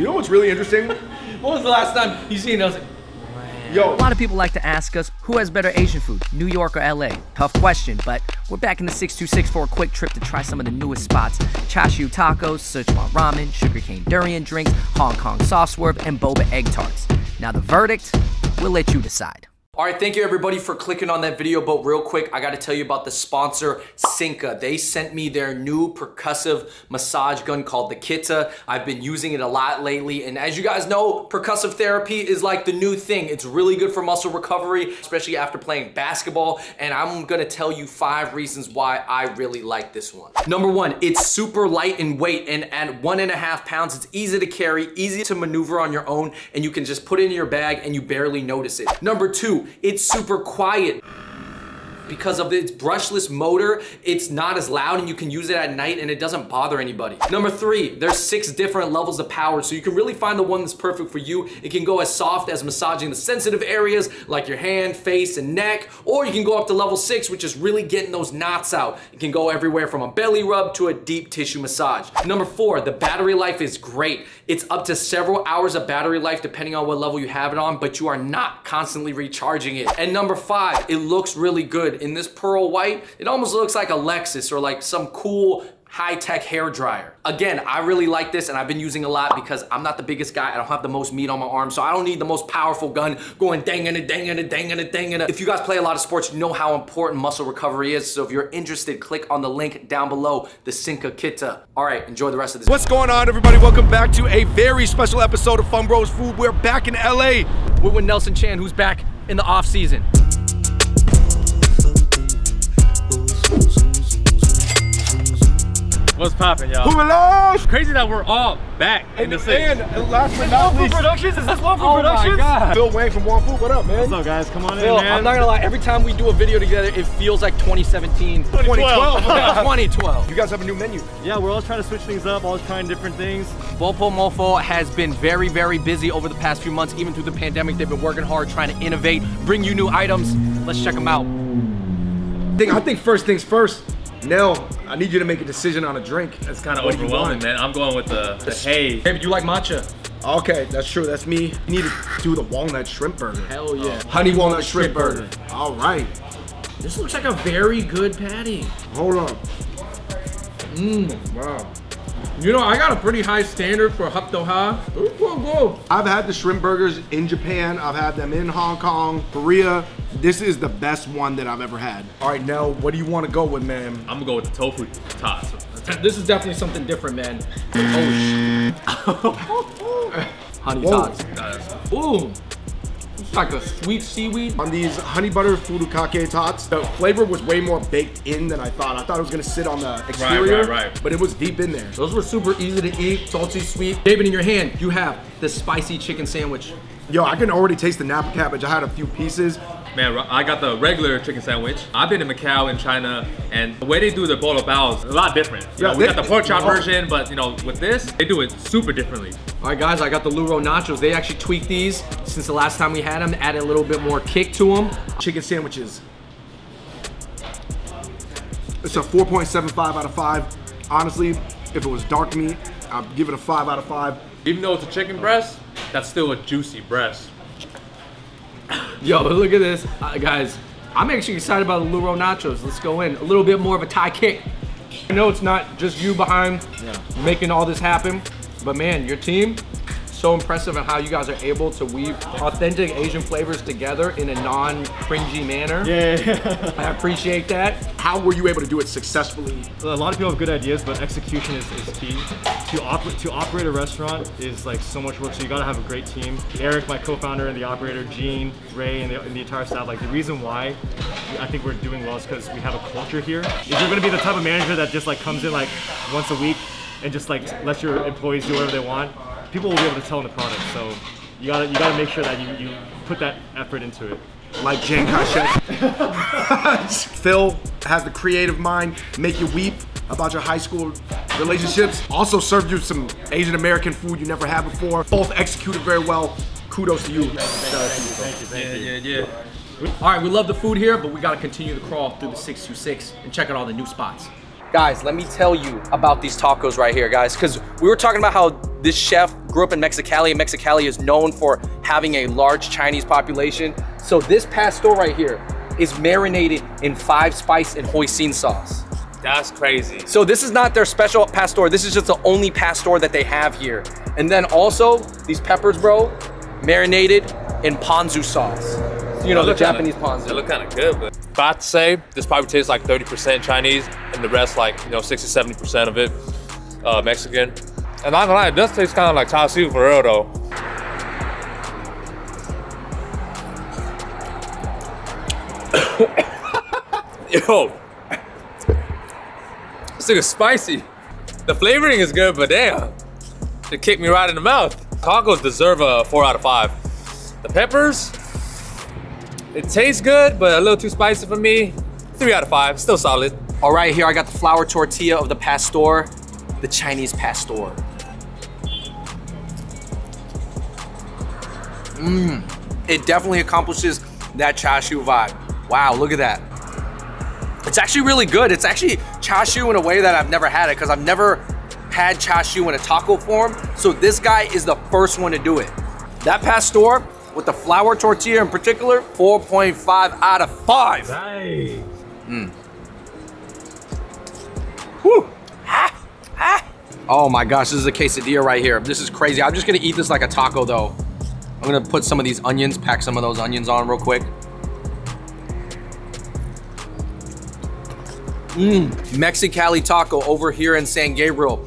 You know what's really interesting? When was the last time you seen us? Yo. A lot of people like to ask us, who has better Asian food, New York or LA? Tough question, but we're back in the 626 for a quick trip to try some of the newest spots. Chashu tacos, Sichuan ramen, sugarcane durian drinks, Hong Kong soft swerve, and boba egg tarts. Now the verdict, we'll let you decide. All right, thank you everybody for clicking on that video, but real quick, I gotta tell you about the sponsor, Synca. They sent me their new percussive massage gun called the Kitta. I've been using it a lot lately, and as you guys know, percussive therapy is like the new thing. It's really good for muscle recovery, especially after playing basketball, and I'm gonna tell you 5 reasons why I really like this one. Number 1, it's super light in weight, and at 1.5 pounds, it's easy to carry, easy to maneuver on your own, and you can just put it in your bag and you barely notice it. Number 2, it's super quiet. Because of its brushless motor, it's not as loud and you can use it at night and it doesn't bother anybody. Number 3, there's 6 different levels of power, so you can really find the one that's perfect for you. It can go as soft as massaging the sensitive areas like your hand, face, and neck, or you can go up to level 6, which is really getting those knots out. It can go everywhere from a belly rub to a deep tissue massage. Number 4, the battery life is great. It's up to several hours of battery life depending on what level you have it on, but you are not constantly recharging it. And Number 5, it looks really good. In this pearl white, it almost looks like a Lexus or like some cool high-tech hair dryer. Again, I really like this and I've been using a lot because I'm not the biggest guy. I don't have the most meat on my arm, so I don't need the most powerful gun going dang and a dang and a dang and a dang and a. If you guys play a lot of sports, you know how important muscle recovery is. So if you're interested, click on the link down below, the Synca Kitta. All right, enjoy the rest of this. What's going on, everybody? Welcome back to a very special episode of Fung Bros Food. We're back in LA. We're with Nelson Chan, who's back in the off season. What's poppin', y'all? It's crazy that we're all back in the city. And last but not least, Productions. Is this Momofuku Productions? My God. Phil Wang from Momofuku, what up, man? What's up, guys? Come on Phil, in, man. I'm not gonna lie, every time we do a video together, it feels like 2017. 2012. 2012. You guys have a new menu. Yeah, we're always trying to switch things up, always trying different things. Bopomofo has been very, very busy over the past few months. Even through the pandemic, they've been working hard, trying to innovate, bring you new items. Let's check them out. I think first things first, Nell, I need you to make a decision on a drink. That's kind of overwhelming, man. I'm going with the Hey. Hey, but you like matcha. Okay, that's true. That's me. You need to do the walnut shrimp burger. Hell yeah. Honey walnut shrimp burger. All right. This looks like a very good patty. Hold on. Mmm. Wow. You know, I got a pretty high standard for Haptoha. I've had the shrimp burgers in Japan. I've had them in Hong Kong, Korea. This is the best one that I've ever had. All right, Nell, what do you want to go with, man? I'm going to go with the tofu tots. This is definitely something different, man. Oh, shit. Honey tots. Ooh. It's like a sweet seaweed. On these honey butter furikake tots, the flavor was way more baked in than I thought. I thought it was gonna sit on the exterior, right. But it was deep in there. Those were super easy to eat, salty, sweet. David, in your hand, you have the spicy chicken sandwich. Yo, I can already taste the napa cabbage. I had a few pieces. Man, I got the regular chicken sandwich. I've been in Macau and China, and the way they do the bowl of baos is a lot different. You know, we got the pork chop version, but you know, with this, they do it super differently. All right, guys, I got the Luro nachos. They actually tweaked these since the last time we had them, added a little bit more kick to them. Chicken sandwiches. It's a 4.75 out of 5. Honestly, if it was dark meat, I'd give it a 5 out of 5. Even though it's a chicken breast, that's still a juicy breast. Yo, look at this. Guys, I'm actually excited about the Luro nachos. Let's go in. A little bit more of a Thai kick. I know it's not just you behind making all this happen, but man, your team, so impressive on how you guys are able to weave authentic Asian flavors together in a non-cringy manner. Yeah. I appreciate that. How were you able to do it successfully? A lot of people have good ideas, but execution is key. To operate a restaurant is like so much work, so you gotta have a great team. Eric, my co-founder, and the operator, Gene, Ray, and the entire staff. Like, the reason why I think we're doing well is because we have a culture here. If you're gonna be the type of manager that just like comes in like once a week and just like lets your employees do whatever they want, people will be able to tell in the product. So you gotta make sure that you put that effort into it. Like Jen Kashet. Phil has the creative mind, make you weep about your high school relationships. Also served you some Asian American food you never had before. Both executed very well. Kudos to you. Thank you. All right, we love the food here, but we gotta continue the crawl through the 626 and check out all the new spots. Guys, let me tell you about these tacos right here, guys, because we were talking about how this chef grew up in Mexicali, and Mexicali is known for having a large Chinese population. So this pastor right here is marinated in 5 spice and hoisin sauce. That's crazy. So this is not their special pastor. This is just the only pastor that they have here. And then also these peppers, bro, marinated in ponzu sauce. You know, the Japanese ponzu. They look kind of good, but. If I have to say, this probably tastes like 30% Chinese and the rest like, you know, 60, 70% of it Mexican. And I'm not gonna lie, it does taste kind of like char siu for real though. Yo, this thing is spicy. The flavoring is good, but damn, it kicked me right in the mouth. Tacos deserve a 4 out of 5. The peppers, it tastes good, but a little too spicy for me. 3 out of 5, still solid. All right, here I got the flour tortilla of the pastor, the Chinese pastor. It definitely accomplishes that char siu vibe. Wow, look at that. It's actually really good. It's actually char siu in a way that I've never had it, because I've never had char siu in a taco form. So this guy is the first one to do it. That pastor with the flour tortilla in particular, 4.5 out of 5. Nice. Whew. Ah, ah. Oh my gosh, this is a quesadilla right here. This is crazy. I'm just gonna eat this like a taco though. I'm gonna put some of these onions, pack some of those onions on real quick. Mexicali taco over here in San Gabriel.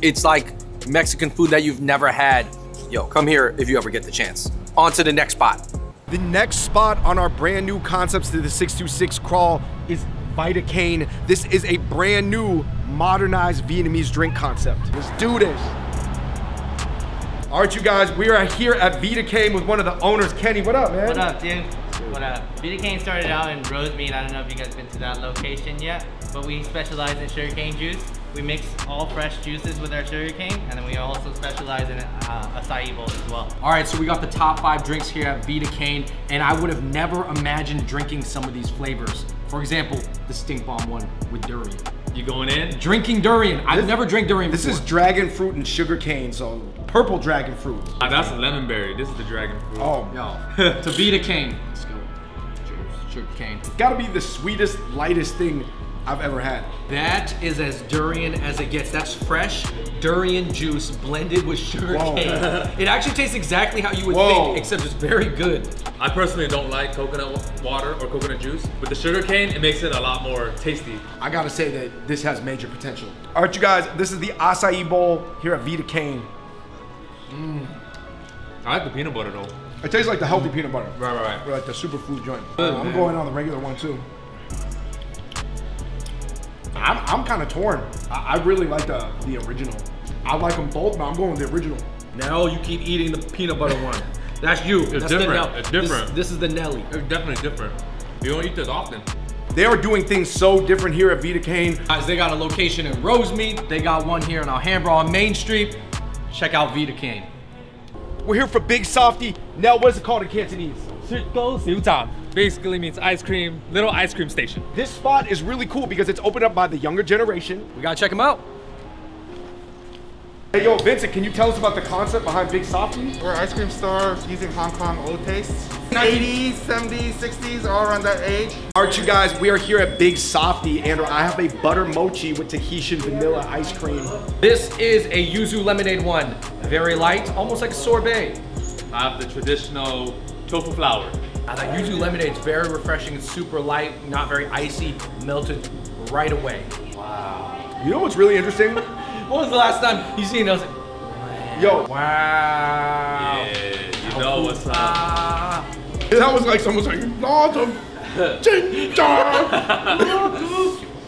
It's like Mexican food that you've never had. Yo, come here if you ever get the chance. On to the next spot. The next spot on our brand new Concepts to the 626 crawl is Vita Cane. This is a brand new modernized Vietnamese drink concept. Let's do this. All right, you guys, we are here at Vita Cane with one of the owners, Kenny. What up, man? What up, dude? What up? Vita Cane started out in Rosemead. I don't know if you guys been to that location yet, but we specialize in sugarcane juice. We mix all fresh juices with our sugarcane, and then we also specialize in acai bowls as well. All right, so we got the top 5 drinks here at Vita Cane, and I would have never imagined drinking some of these flavors. For example, the stink bomb one with durian. You going in? Drinking durian. I've never drank durian before. This is dragon fruit and sugar cane, so purple dragon fruit. Ah, that's a lemon berry. This is the dragon fruit. Oh, no. To Vita Cane. Let's go. Cheers. Sugar cane. It's gotta be the sweetest, lightest thing I've ever had. That is as durian as it gets. That's fresh durian juice blended with sugar cane. It actually tastes exactly how you would think, except it's very good. I personally don't like coconut water or coconut juice. With the sugar cane, it makes it a lot more tasty. I gotta say that this has major potential. All right, you guys, this is the acai bowl here at Vita Cane. I like the peanut butter though. It tastes like the healthy peanut butter. Right. Or like the superfood joint. Good, I'm going on the regular one too. I'm kind of torn. I really like the original. I like them both, but I'm going with the original. Now you keep eating the peanut butter one. That's you. It's different. It's different. This is the Nelly. It's definitely different. You don't eat this often. They are doing things so different here at Vita Cane. Guys, they got a location in Rosemead. They got one here in Alhambra on Main Street. Check out Vita Cane. We're here for Big Softie. Now, what is it called in Cantonese? Basically means ice cream, little ice cream station. This spot is really cool because it's opened up by the younger generation. We gotta check them out. Hey, yo, Vincent, can you tell us about the concept behind Big Softie? We're an ice cream store using Hong Kong old tastes. 80s, 70s, 60s, all around that age. All right, you guys, we are here at Big Softie, and I have a butter mochi with Tahitian vanilla ice cream. This is a yuzu lemonade one. Very light, almost like a sorbet. I have the traditional tofu flour. I thought yuzu lemonade is very refreshing. It's super light, not very icy, melted right away. Wow. You know what's really interesting? When was the last time you seen us? Yo. Wow. Yeah, you know what's up. That was like someone's like,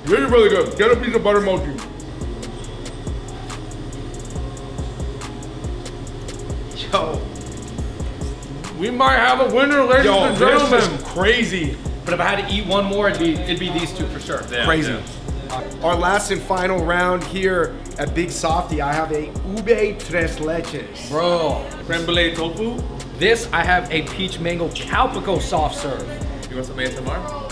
really, really good. Get a piece of butter mochi. Yo. We might have a winner, ladies and gentlemen. This is crazy. But if I had to eat one more, it'd be these two for sure. Yeah, crazy. Yeah. Our last and final round here at Big Softie, I have a ube tres leches. Bro. Creme brulee tofu. This, I have a peach mango calpico soft serve. You want some ASMR?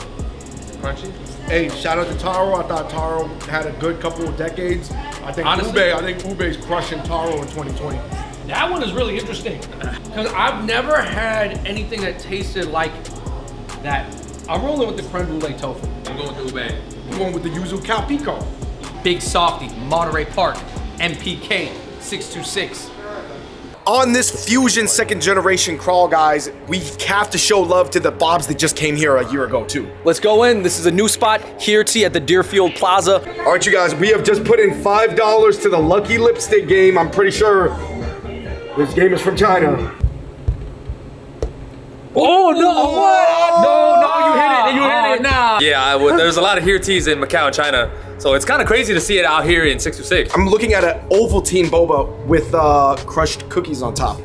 Crunchy? Hey, shout out to Taro. I thought Taro had a good couple of decades. I think honestly, ube is crushing Taro in 2020. That one is really interesting because I've never had anything that tasted like that. I'm rolling with the creme brulee tofu. I'm going with the ube. I'm going with the yuzu cow pico. Big Softie, Monterey Park, MPK 626. On this Fusion second generation crawl, guys, we have to show love to the Bobs that just came here a year ago too. Let's go in. This is a new spot, Heytea at the Deerfield Plaza. All right, you guys, we have just put in $5 to the Lucky Lipstick game. I'm pretty sure this game is from China. Oh, no, oh, what? No, you hit it. Nah. Yeah, there's a lot of Heyteas in Macau and China. So it's kind of crazy to see it out here in 626. I'm looking at an Ovaltine boba with crushed cookies on top.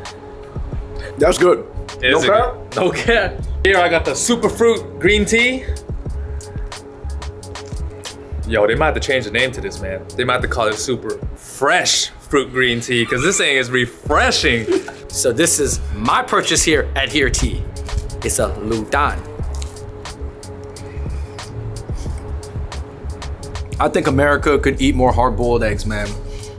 That's good. No cap? No cap. Here I got the super fruit green tea. Yo, they might have to change the name to this, man. They might have to call it super fresh fruit green tea because this thing is refreshing. So this is my purchase here at Heytea. It's a Ludan. I think America could eat more hard-boiled eggs, man.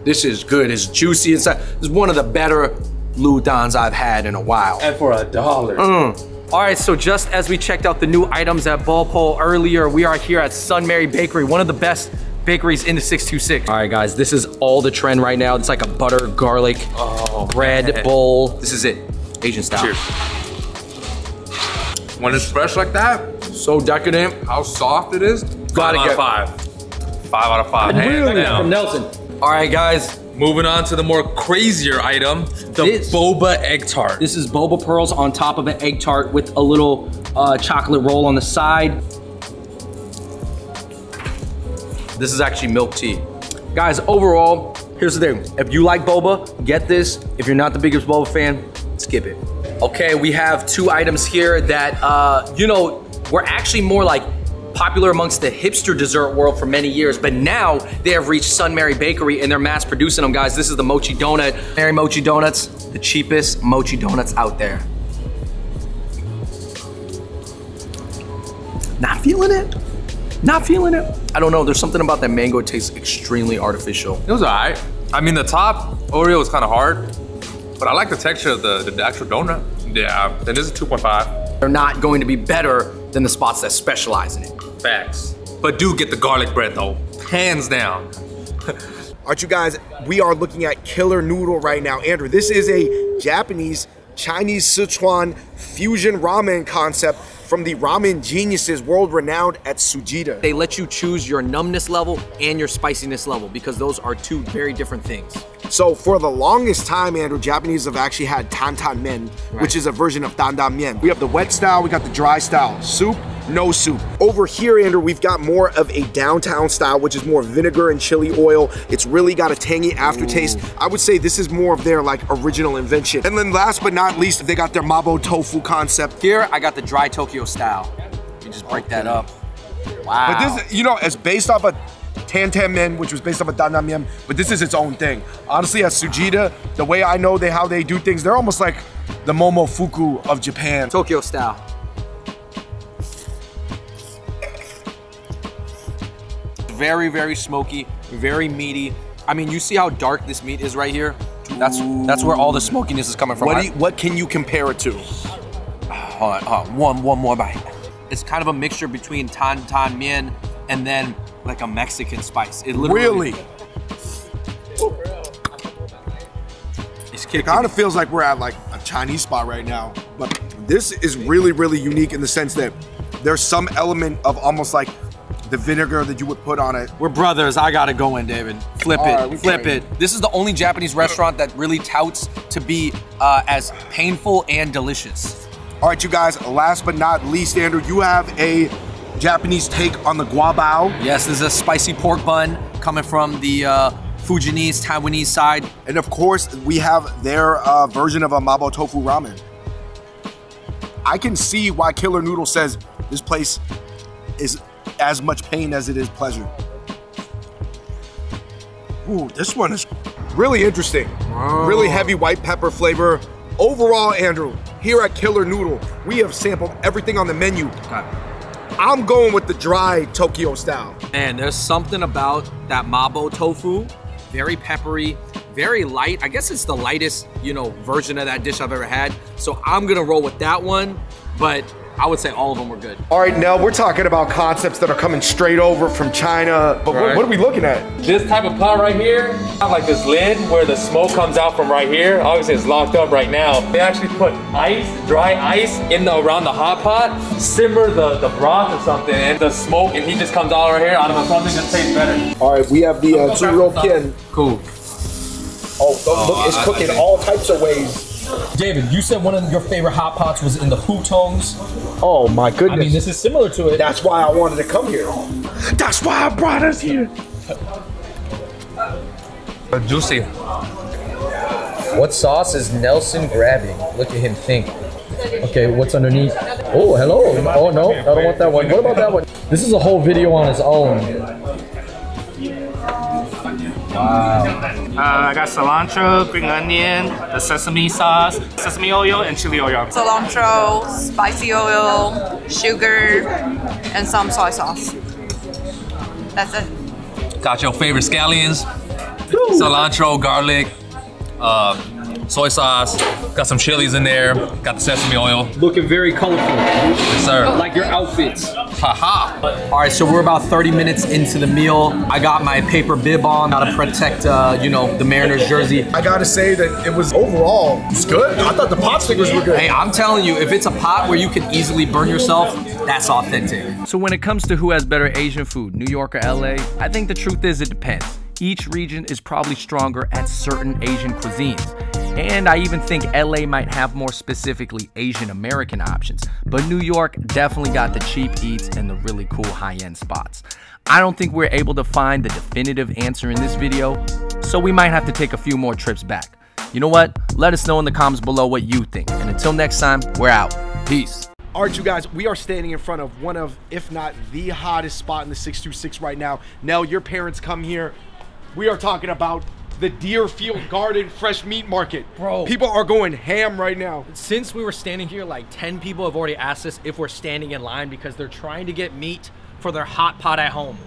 This is good, it's juicy inside. It's one of the better Ludans I've had in a while. And for $1. All right, so just as we checked out the new items at Bopomofo earlier, we are here at Sunmerry Bakery, one of the best bakeries in the 626. All right, guys, this is all the trend right now. It's like a butter, garlic, bread bowl. This is it, Asian style. Cheers. When it's fresh like that, so decadent, how soft it is. Gotta get 5 out of 5. Really? From Nelson. All right, guys. Moving on to the more crazier item, this boba egg tart. This is boba pearls on top of an egg tart with a little chocolate roll on the side. This is actually milk tea. Guys, overall, here's the thing. If you like boba, get this. If you're not the biggest boba fan, skip it. Okay, we have two items here that, you know, were actually more like popular amongst the hipster dessert world for many years, but now they have reached Sunmerry Bakery and they're mass producing them, guys. This is the mochi donut, Mary Mochi Donuts, the cheapest mochi donuts out there. Not feeling it, not feeling it. I don't know, there's something about that mango, it tastes extremely artificial. It was all right. I mean, the top Oreo was kind of hard, but I like the texture of the actual donut. Yeah, then this is 2.5. They're not going to be better than the spots that specialize in it. Facts. But do get the garlic bread though, hands down. Alright, you guys, we are looking at Killer Noodle right now. Andrew, this is a Japanese, Chinese, Sichuan fusion ramen concept from the ramen geniuses world renowned at Tsujita. They let you choose your numbness level and your spiciness level because those are two very different things. So for the longest time, Andrew, Japanese have actually had tantan men, right, which is a version of dandanmyen. We have the wet style, we got the dry style. Soup, no soup. Over here, Andrew, we've got more of a downtown style, which is more vinegar and chili oil. It's really got a tangy aftertaste. Ooh. I would say this is more of their like original invention. And then last but not least, they got their mabo tofu concept. Here, I got the dry Tokyo style. You just break that up. Wow. But this, you know, it's based off a tantanmen, which was based off of dandanmyen, but this is its own thing. Honestly, at Tsujita, the way I know how they do things, they're almost like the Momofuku of Japan. Tokyo style. Very, very smoky, very meaty. I mean, you see how dark this meat is right here? That's where all the smokiness is coming from. What can you compare it to? Hold on, one more bite. It's kind of a mixture between tantanmen and then like a Mexican spice. It literally. Really? It kind of feels like we're at like a Chinese spot right now, but this is really, really unique in the sense that there's some element of almost like the vinegar that you would put on it. We're brothers, I gotta go in, David. Flip it. This is the only Japanese restaurant that really touts to be as painful and delicious. All right, you guys, last but not least, Andrew, you have a Japanese take on the guabao. Yes, this is a spicy pork bun coming from the Fujianese, Taiwanese side. And of course, we have their version of a mabo tofu ramen. I can see why Killer Noodle says this place is as much pain as it is pleasure. Ooh, this one is really interesting. Wow. Really heavy white pepper flavor. Overall, Andrew, here at Killer Noodle, we have sampled everything on the menu. Okay. I'm going with the dry Tokyo style. Man, there's something about that mabo tofu, very peppery, very light. I guess it's the lightest, you know, version of that dish I've ever had. So I'm gonna roll with that one, but I would say all of them were good. All right, Nell, we're talking about concepts that are coming straight over from China, but what are we looking at? This type of pot right here, like this lid where the smoke comes out from right here. Obviously it's locked up right now. They actually put ice, dry ice in the, around the hot pot, simmer the broth or something, and the smoke, and he just comes out right here. I don't know, something just tastes better. All right, we have the Zhurokian. Cool. Oh, look, it's cooking all types of ways. David, you said one of your favorite hot pots was in the hutongs. Oh my goodness. I mean, this is similar to it. That's why I wanted to come here. That's why I brought us here. Juicy. What sauce is Nelson grabbing? Look at him think. Okay, what's underneath? Oh, hello. Oh no, I don't want that one. What about that one? This is a whole video on its own. Wow. I got cilantro, green onion, the sesame sauce, sesame oil, and chili oil. Cilantro, spicy oil, sugar, and some soy sauce. That's it. Got your favorite scallions, cilantro, garlic, soy sauce, got some chilies in there, got the sesame oil. Looking very colorful. Yes, sir. Like your outfits. Haha. All right, so we're about 30 minutes into the meal. I got my paper bib on, gotta protect, you know, the Mariners jersey. I gotta say that it was overall, it's good. I thought the pot stickers were good. Hey, I'm telling you, if it's a pot where you can easily burn yourself, that's authentic. So when it comes to who has better Asian food, New York or LA, I think the truth is it depends. Each region is probably stronger at certain Asian cuisines. And I even think LA might have more specifically Asian American options. But New York definitely got the cheap eats and the really cool high-end spots. I don't think we're able to find the definitive answer in this video, so we might have to take a few more trips back. You know what? Let us know in the comments below what you think. And until next time, we're out. Peace. All right, you guys, we are standing in front of one of, if not the hottest spot in the 626 right now. Nell, your parents come here. We are talking about the Deerfield Garden Fresh Meat Market. Bro. People are going ham right now. Since we were standing here, like 10 people have already asked us if we're standing in line because they're trying to get meat for their hot pot at home.